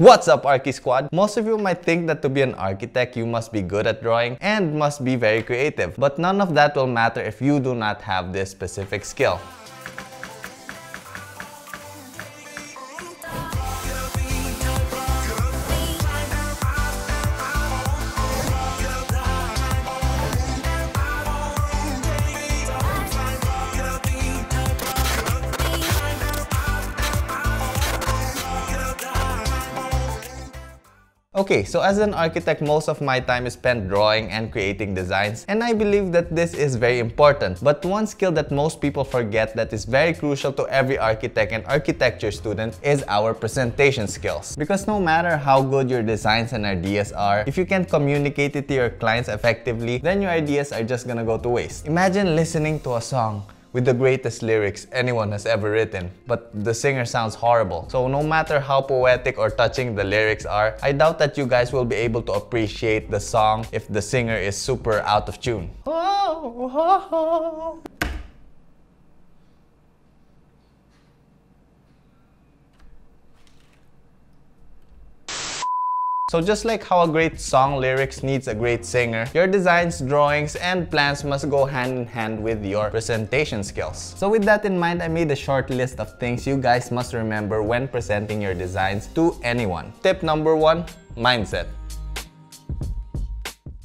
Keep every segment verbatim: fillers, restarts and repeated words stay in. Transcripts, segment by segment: What's up, ArkiSquad? Most of you might think that to be an architect, you must be good at drawing and must be very creative. But none of that will matter if you do not have this specific skill. Okay, so as an architect, most of my time is spent drawing and creating designs, and I believe that this is very important. But one skill that most people forget that is very crucial to every architect and architecture student is our presentation skills. Because no matter how good your designs and ideas are, if you can't communicate it to your clients effectively, then your ideas are just gonna go to waste. Imagine listening to a song with the greatest lyrics anyone has ever written, but the singer sounds horrible. So no matter how poetic or touching the lyrics are, I doubt that you guys will be able to appreciate the song if the singer is super out of tune. So just like how a great song lyrics needs a great singer, your designs, drawings, and plans must go hand in hand with your presentation skills. So with that in mind, I made a short list of things you guys must remember when presenting your designs to anyone. Tip number one, mindset.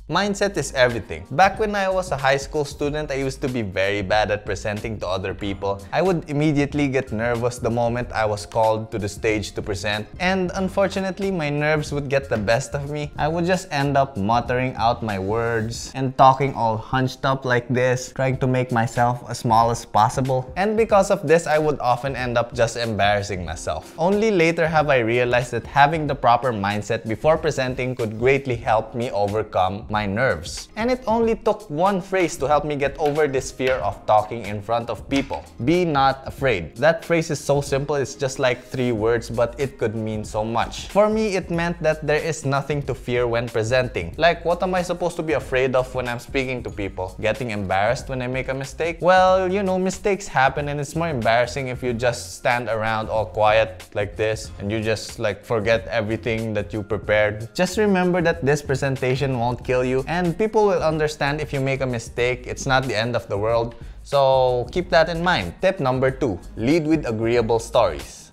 Mindset is everything. Back when I was a high school student, I used to be very bad at presenting to other people. I would immediately get nervous the moment I was called to the stage to present. And unfortunately, my nerves would get the best of me. I would just end up muttering out my words and talking all hunched up like this, trying to make myself as small as possible. And because of this, I would often end up just embarrassing myself. Only later have I realized that having the proper mindset before presenting could greatly help me overcome my my nerves. And it only took one phrase to help me get over this fear of talking in front of people. Be not afraid. That phrase is so simple, it's just like three words, but it could mean so much. For me, it meant that there is nothing to fear when presenting. Like, what am I supposed to be afraid of when I'm speaking to people? Getting embarrassed when I make a mistake? Well, you know, mistakes happen, and it's more embarrassing if you just stand around all quiet like this and you just like forget everything that you prepared. Just remember that this presentation won't kill you. You and people will understand if you make a mistake. It's not the end of the world, so keep that in mind. Tip number two, lead with agreeable stories.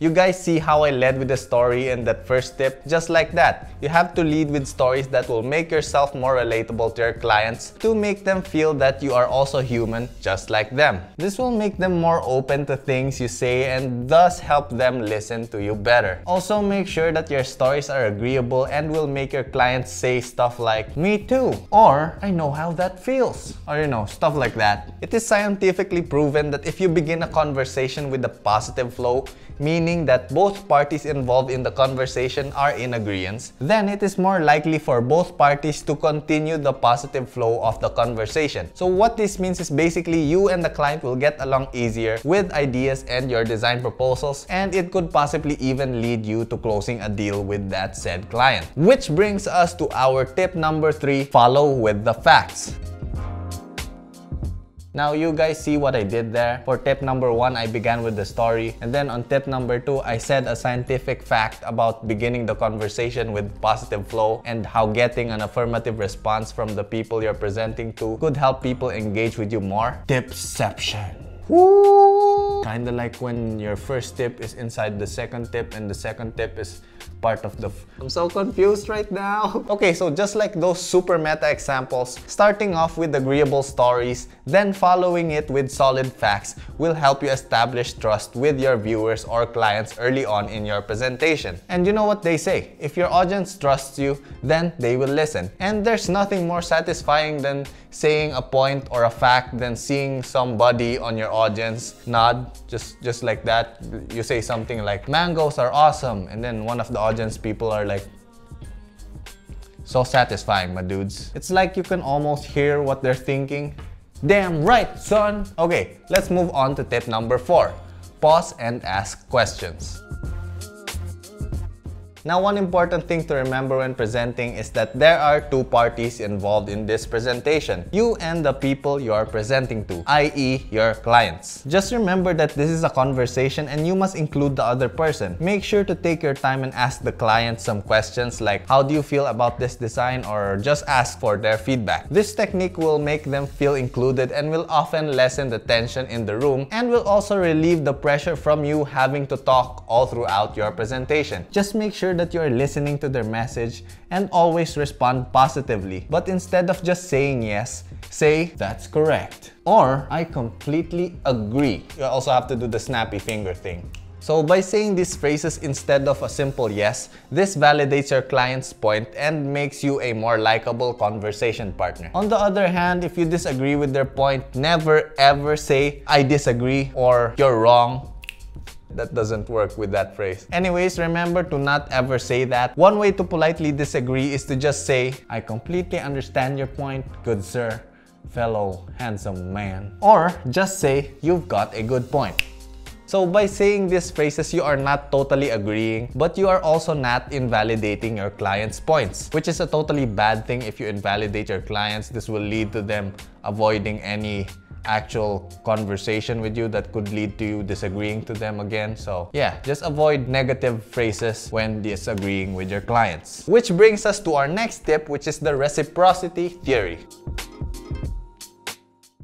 You guys see how I led with the story in that first tip? Just like that, you have to lead with stories that will make yourself more relatable to your clients to make them feel that you are also human just like them. This will make them more open to things you say and thus help them listen to you better. Also, make sure that your stories are agreeable and will make your clients say stuff like, "Me too," or "I know how that feels," or you know, stuff like that. It is scientifically proven that if you begin a conversation with a positive flow, meaning meaning that both parties involved in the conversation are in agreement, then it is more likely for both parties to continue the positive flow of the conversation. So what this means is basically you and the client will get along easier with ideas and your design proposals, and it could possibly even lead you to closing a deal with that said client. Which brings us to our tip number three, follow with the facts. Now you guys see what I did there. For tip number one, I began with the story, and then on tip number two, I said a scientific fact about beginning the conversation with positive flow and how getting an affirmative response from the people you're presenting to could help people engage with you more. Tipception. Woo! Kinda like when your first tip is inside the second tip and the second tip is part of the f I'm so confused right now. Okay, so just like those super meta examples, starting off with agreeable stories, then following it with solid facts will help you establish trust with your viewers or clients early on in your presentation. And you know what they say, if your audience trusts you, then they will listen. And there's nothing more satisfying than saying a point or a fact than seeing somebody on your audience nod just just like that. You say something like, "Mangoes are awesome," and then one of the audience people are like, "So satisfying, my dudes." It's like you can almost hear what they're thinking. Damn right, son. Okay, let's move on to tip number four, pause and ask questions. Now, one important thing to remember when presenting is that there are two parties involved in this presentation, you and the people you are presenting to, that is your clients. Just remember that this is a conversation and you must include the other person. Make sure to take your time and ask the client some questions like, how do you feel about this design, or just ask for their feedback. This technique will make them feel included and will often lessen the tension in the room and will also relieve the pressure from you having to talk all throughout your presentation. Just make sure that you're listening to their message and always respond positively. But instead of just saying yes, say, "That's correct," or "I completely agree." You also have to do the snappy finger thing. So by saying these phrases instead of a simple yes, this validates your client's point and makes you a more likable conversation partner. On the other hand, if you disagree with their point, never ever say, "I disagree," or "You're wrong." That doesn't work with that phrase. Anyways, remember to not ever say that. One way to politely disagree is to just say, "I completely understand your point, good sir, fellow handsome man." Or just say, "You've got a good point." So by saying these phrases, you are not totally agreeing, but you are also not invalidating your client's points, which is a totally bad thing. If you invalidate your clients, this will lead to them avoiding any actual conversation with you that could lead to you disagreeing to them again. So yeah, just avoid negative phrases when disagreeing with your clients. Which brings us to our next tip, which is the reciprocity theory.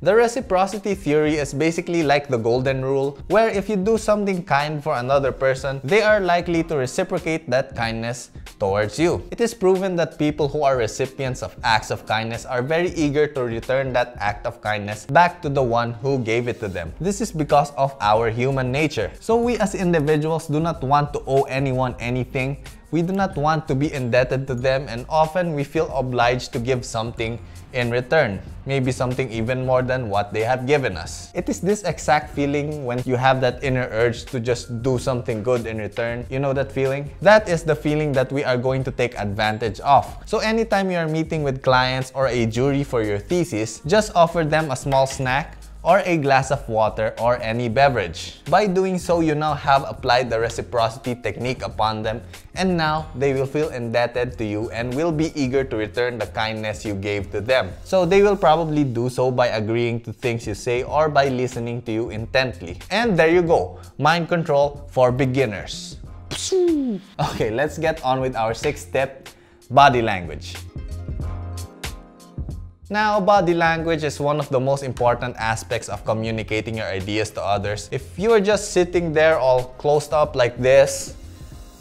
The reciprocity theory is basically like the golden rule, where if you do something kind for another person, they are likely to reciprocate that kindness towards you. It is proven that people who are recipients of acts of kindness are very eager to return that act of kindness back to the one who gave it to them. This is because of our human nature. So we as individuals do not want to owe anyone anything. We do not want to be indebted to them, and often we feel obliged to give something in return, maybe something even more than what they have given us. It is this exact feeling when you have that inner urge to just do something good in return. You know that feeling? That is the feeling that we are going to take advantage of. So anytime you are meeting with clients or a jury for your thesis, just offer them a small snack or a glass of water or any beverage. By doing so, you now have applied the reciprocity technique upon them, and now they will feel indebted to you and will be eager to return the kindness you gave to them. So they will probably do so by agreeing to things you say or by listening to you intently. And there you go, mind control for beginners. Okay, let's get on with our sixth tip, body language. Now, body language is one of the most important aspects of communicating your ideas to others. If you are just sitting there all closed up like this,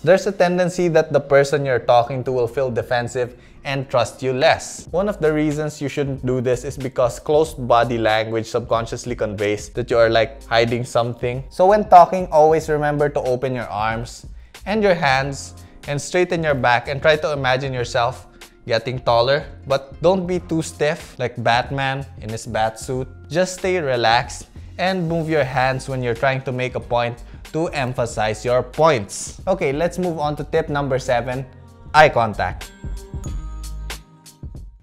there's a tendency that the person you're talking to will feel defensive and trust you less. One of the reasons you shouldn't do this is because closed body language subconsciously conveys that you are like hiding something. So when talking, always remember to open your arms and your hands and straighten your back and try to imagine yourself getting taller, but don't be too stiff like Batman in his bat suit. Just stay relaxed and move your hands when you're trying to make a point to emphasize your points. Okay, let's move on to tip number seven, eye contact.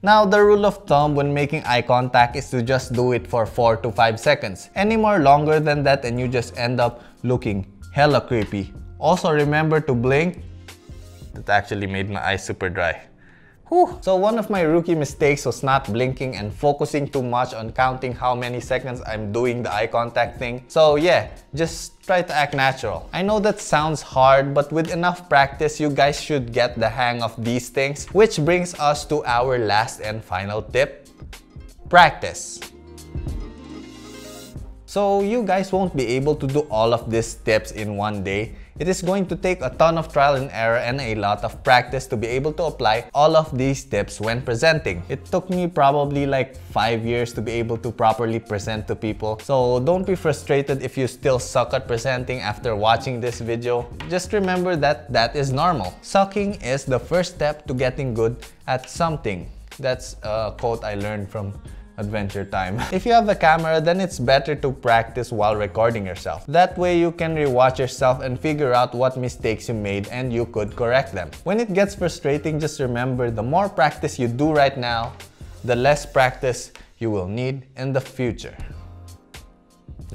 Now, the rule of thumb when making eye contact is to just do it for four to five seconds. Any more longer than that and you just end up looking hella creepy. Also, remember to blink. That actually made my eyes super dry. Whew. So one of my rookie mistakes was not blinking and focusing too much on counting how many seconds I'm doing the eye contact thing. So yeah, just try to act natural. I know that sounds hard, but with enough practice, you guys should get the hang of these things. Which brings us to our last and final tip, practice. So you guys won't be able to do all of these tips in one day. It is going to take a ton of trial and error and a lot of practice to be able to apply all of these tips when presenting. It took me probably like five years to be able to properly present to people. So don't be frustrated if you still suck at presenting after watching this video. Just remember that that is normal. Sucking is the first step to getting good at something. That's a quote I learned from Adventure Time. If you have a camera, then it's better to practice while recording yourself. That way you can rewatch yourself and figure out what mistakes you made and you could correct them. When it gets frustrating, just remember the more practice you do right now, the less practice you will need in the future.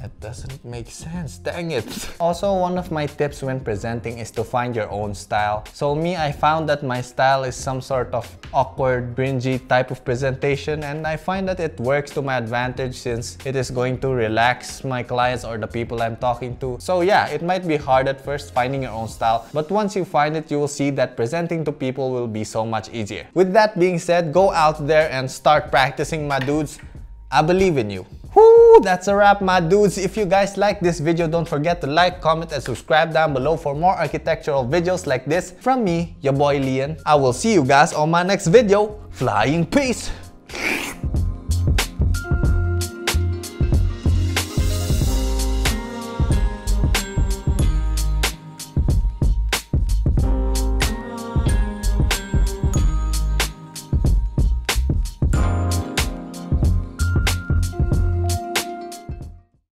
That doesn't make sense, dang it. Also, one of my tips when presenting is to find your own style. So me, I found that my style is some sort of awkward, cringy type of presentation, and I find that it works to my advantage since it is going to relax my clients or the people I'm talking to. So yeah, it might be hard at first finding your own style, but once you find it, you will see that presenting to people will be so much easier. With that being said, go out there and start practicing, my dudes. I believe in you. Woo, that's a wrap, my dudes. If you guys like this video, don't forget to like, comment, and subscribe down below for more architectural videos like this. From me, your boy Llyan. I will see you guys on my next video. Flying peace!